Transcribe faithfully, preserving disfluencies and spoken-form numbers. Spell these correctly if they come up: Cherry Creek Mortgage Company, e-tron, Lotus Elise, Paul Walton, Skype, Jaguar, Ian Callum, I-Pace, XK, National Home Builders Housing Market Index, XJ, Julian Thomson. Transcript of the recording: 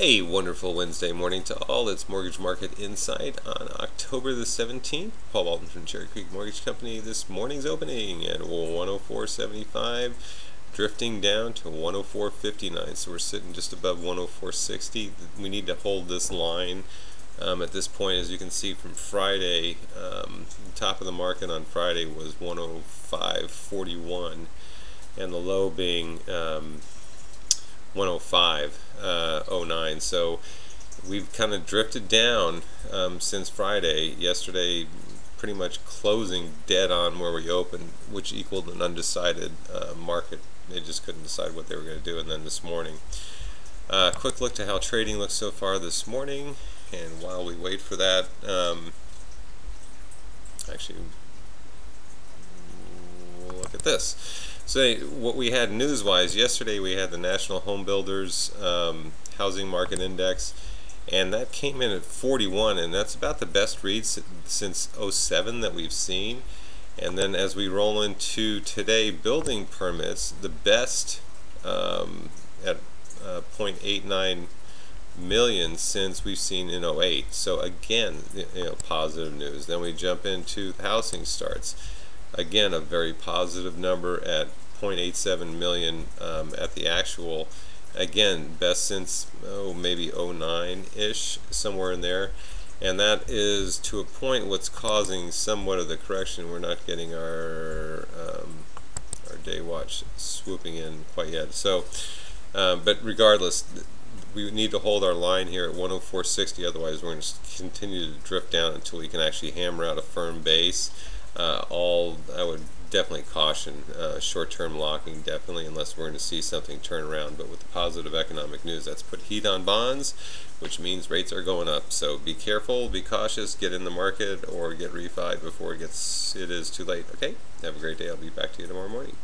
A wonderful Wednesday morning to all. It's Mortgage Market Insight on October the seventeenth. Paul Walton from Cherry Creek Mortgage Company. This morning's opening at one oh four seventy-five, drifting down to one oh four fifty-nine. So we're sitting just above one oh four sixty. We need to hold this line um, at this point. As you can see from Friday, um, the top of the market on Friday was one oh five forty-one, and the low being um, one oh five oh nine. Uh, so we've kind of drifted down um, since Friday. Yesterday pretty much closing dead on where we opened, which equaled an undecided uh, market. They just couldn't decide what they were going to do. And then this morning, uh, quick look to how trading looks so far this morning, and while we wait for that, um, actually look at this. So what we had news-wise yesterday, we had the National Home Builders um, Housing Market Index, and that came in at forty-one, and that's about the best read since oh seven that we've seen. And then as we roll into today, building permits, the best um, at uh, zero point eight nine million since we've seen in oh eight. So again, you know, positive news. Then we jump into housing starts. Again, a very positive number at zero point eight seven million um, at the actual. Again, best since oh maybe oh nine-ish, somewhere in there. And that is to a point what's causing somewhat of the correction. We're not getting our um, our day watch swooping in quite yet. So, uh, but regardless, we need to hold our line here at one oh four sixty. Otherwise, we're going to continue to drift down until we can actually hammer out a firm base. Uh, all I would definitely caution uh, short-term locking, definitely, unless we're going to see something turn around. But with the positive economic news, that's put heat on bonds, which means rates are going up. So be careful, be cautious, get in the market or get refied before it gets it is too late. Okay, have a great day. I'll be back to you tomorrow morning.